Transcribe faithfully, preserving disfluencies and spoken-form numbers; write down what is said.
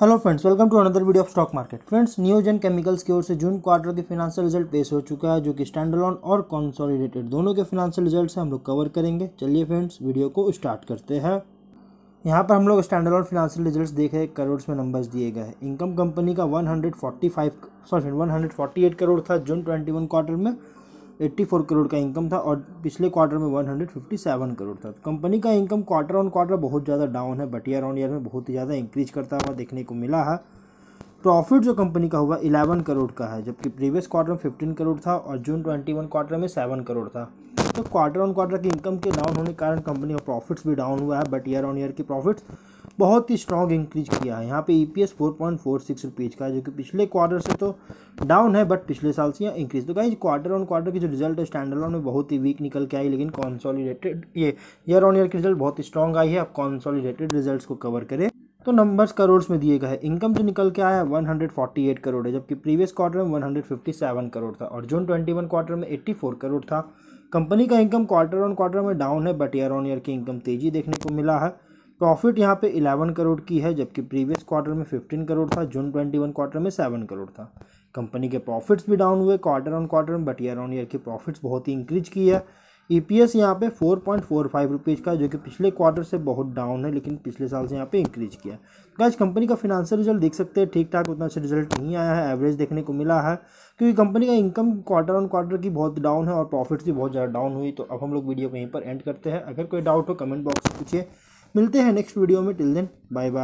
Hello friends, welcome to another video of stock market. Friends, Neogen chemicals की ओर से June quarter के financial result पेश हो चुका है, जो कि स्टैंडअलोन और कंसोलिडेटेड दोनों के फिनेंशियल रिजल्ट से हम लोग कवर करेंगे। चलिए फ्रेंड्स, वीडियो को स्टार्ट करते हैं। यहाँ पर हम लोग स्टैंडअलोन फिनेंशियल रिजल्ट्स देख रहे, करोड़्स में नंबर्स दिए गए हैं। इनकम कंपनी का one hundred forty five sorry one hundred forty eight crore था जून ट्वेंटी वन क्वार्टर में, चौरासी करोड़ का इनकम था और पिछले क्वार्टर में एक सौ सत्तावन करोड़ था। कंपनी का इनकम क्वार्टर ऑन क्वार्टर बहुत ज़्यादा डाउन है, बट ईयर ऑन ईयर में बहुत ही ज़्यादा इंक्रीज करता हुआ देखने को मिला है। प्रॉफिट जो कंपनी का हुआ ग्यारह करोड़ का है, जबकि प्रीवियस क्वार्टर में पंद्रह करोड़ था और जून इक्कीस क्वार्टर में सात करोड़ था। तो क्वार्टर ऑन क्वार्टर की इनकम के डाउन होने के कारण कंपनी का प्रॉफिट्स भी डाउन हुआ है, बट ईयर ऑन ईयर की प्रॉफिट्स बहुत ही स्ट्रॉन्ग इंक्रीज किया है। यहाँ पे EPS four point four six rupees का है, जो कि पिछले क्वार्टर से तो डाउन है बट पिछले साल से यहाँ इंक्रीज। तो गाइस, क्वार्टर ऑन क्वार्टर की जो रिजल्ट है स्टैंडअलोन में बहुत ही वीक निकल के आई, लेकिन कॉन्सोलिडेटेड ये ईयर ऑन ईयर की रिजल्ट बहुत ही स्ट्रॉन्ग आई है। अब कॉन्सोलिडेटेड रिजल्ट्स को कवर करें तो नंबर्स करोड़ में दिए गए हैं। इनकम जो निकल के आया है एक सौ अड़तालीस करोड़ है, जबकि प्रीवियस क्वार्टर में एक सौ सत्तावन करोड़ था और जून इक्कीस क्वार्टर में चौरासी करोड़ था। कंपनी का इनकम क्वार्टर ऑन क्वार्टर में डाउन है, बट ईयर ऑन ईयर की इनकम तेजी देखने को मिला है। प्रॉफिट यहाँ पे ग्यारह करोड़ की है, जबकि प्रीवियस क्वार्टर में पंद्रह करोड़ था, जून इक्कीस क्वार्टर में सात करोड़ था। कंपनी के प्रॉफिट्स भी डाउन हुए क्वार्टर ऑन क्वार्टर में, बट ईयर ऑन ईयर की प्रॉफिट्स बहुत ही इंक्रीज की है। ई पी एस यहाँ पे four point four five rupees का, जो कि पिछले क्वार्टर से बहुत डाउन है, लेकिन पिछले साल से यहाँ पे इंक्रीज किया। गाइस, कंपनी का फिनेंशियल रिजल्ट देख सकते हैं, ठीक ठाक उतना अच्छा रिजल्ट नहीं आया है, एवरेज देखने को मिला है, क्योंकि कंपनी का इनकम क्वार्टर ऑन क्वार्टर की बहुत डाउन है और प्रॉफिट्स भी बहुत ज़्यादा डाउन हुई। तो अब हम लोग वीडियो को यहीं पर एंड करते हैं। अगर कोई डाउट हो कमेंट बॉक्स में पूछिए। मिलते हैं नेक्स्ट वीडियो में, टिल देन बाय बाय।